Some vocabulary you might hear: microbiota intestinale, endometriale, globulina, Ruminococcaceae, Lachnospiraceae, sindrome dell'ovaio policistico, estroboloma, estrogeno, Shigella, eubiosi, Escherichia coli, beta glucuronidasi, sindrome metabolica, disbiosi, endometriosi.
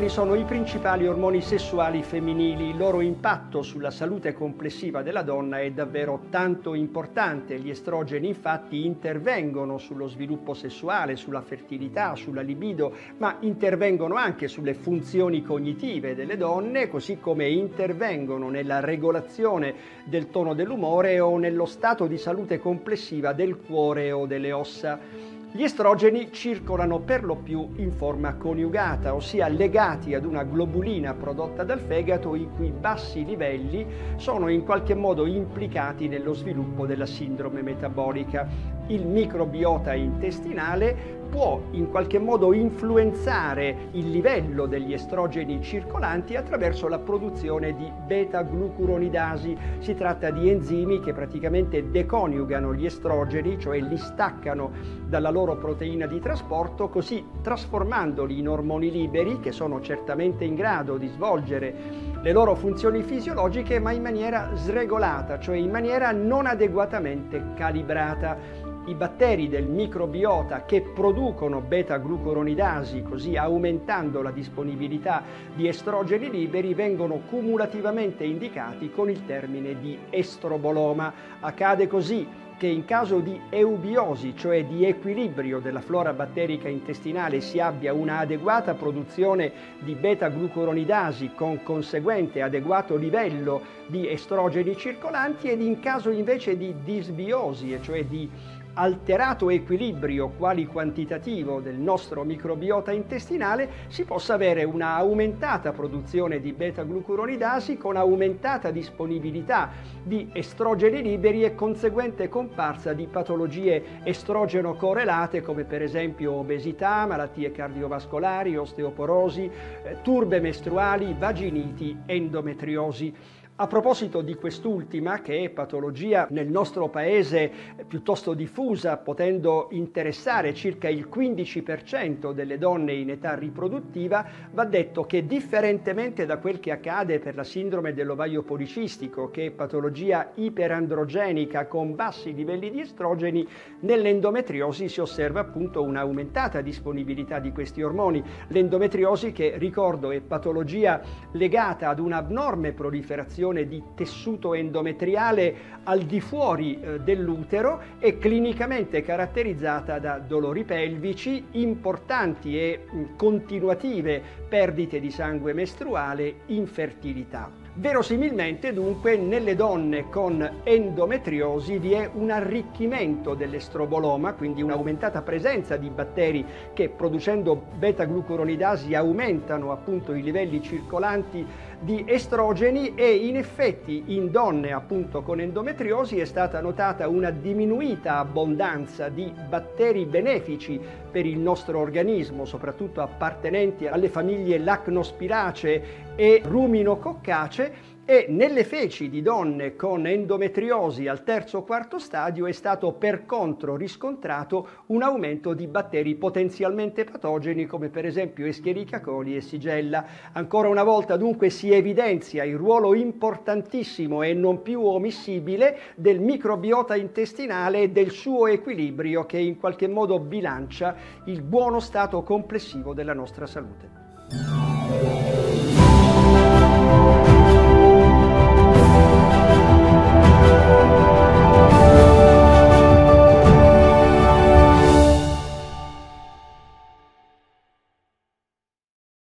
L'estrogeni sono i principali ormoni sessuali femminili, il loro impatto sulla salute complessiva della donna è davvero tanto importante. Gli estrogeni infatti intervengono sullo sviluppo sessuale, sulla fertilità, sulla libido, ma intervengono anche sulle funzioni cognitive delle donne, così come intervengono nella regolazione del tono dell'umore o nello stato di salute complessiva del cuore o delle ossa. Gli estrogeni circolano per lo più in forma coniugata, ossia legati ad una globulina prodotta dal fegato i cui bassi livelli sono in qualche modo implicati nello sviluppo della sindrome metabolica. Il microbiota intestinale può in qualche modo influenzare il livello degli estrogeni circolanti attraverso la produzione di beta glucuronidasi. Si tratta di enzimi che praticamente deconiugano gli estrogeni, cioè li staccano dalla loro proteina di trasporto, così trasformandoli in ormoni liberi che sono certamente in grado di svolgere le loro funzioni fisiologiche, ma in maniera sregolata, cioè in maniera non adeguatamente calibrata. I batteri del microbiota che producono beta-glucuronidasi, così aumentando la disponibilità di estrogeni liberi, vengono cumulativamente indicati con il termine di estroboloma. Accade così che in caso di eubiosi, cioè di equilibrio della flora batterica intestinale, si abbia una adeguata produzione di beta-glucuronidasi con conseguente adeguato livello di estrogeni circolanti, ed in caso invece di disbiosi, cioè di alterato equilibrio qualitativo del nostro microbiota intestinale, si possa avere una aumentata produzione di beta-glucuronidasi con aumentata disponibilità di estrogeni liberi e conseguente comparsa di patologie estrogeno correlate come per esempio obesità, malattie cardiovascolari, osteoporosi, turbe mestruali, vaginiti, endometriosi. A proposito di quest'ultima, che è patologia nel nostro paese piuttosto diffusa, potendo interessare circa il 15% delle donne in età riproduttiva, va detto che, differentemente da quel che accade per la sindrome dell'ovaio policistico, che è patologia iperandrogenica con bassi livelli di estrogeni, nell'endometriosi si osserva appunto un'aumentata disponibilità di questi ormoni. L'endometriosi, che ricordo è patologia legata ad un'abnorme proliferazione di tessuto endometriale al di fuori dell'utero, è clinicamente caratterizzata da dolori pelvici importanti e continuative, perdite di sangue mestruale, infertilità. Verosimilmente dunque nelle donne con endometriosi vi è un arricchimento dell'estroboloma, quindi un'aumentata presenza di batteri che, producendo beta-glucuronidasi, aumentano appunto i livelli circolanti di estrogeni, e in effetti in donne appunto con endometriosi è stata notata una diminuita abbondanza di batteri benefici per il nostro organismo, soprattutto appartenenti alle famiglie Lachnospiraceae e Ruminococcaceae, e nelle feci di donne con endometriosi al terzo o quarto stadio è stato per contro riscontrato un aumento di batteri potenzialmente patogeni come per esempio Escherichia coli e Shigella. Ancora una volta dunque si evidenzia il ruolo importantissimo e non più omissibile del microbiota intestinale e del suo equilibrio, che in qualche modo bilancia il buono stato complessivo della nostra salute.